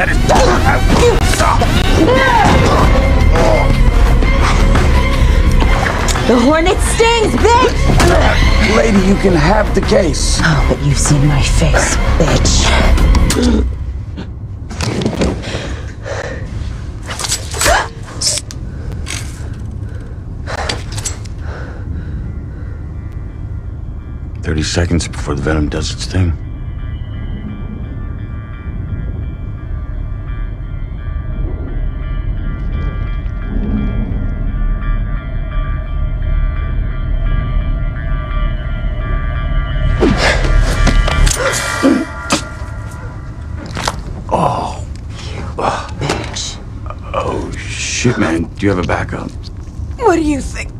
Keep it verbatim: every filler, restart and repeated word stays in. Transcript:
That is the hornet stings, bitch! Lady, you can have the case. Oh, but you've seen my face, bitch. thirty seconds before the venom does its thing. Oh. You bitch. Oh, shit, man. Do you have a backup? What do you think?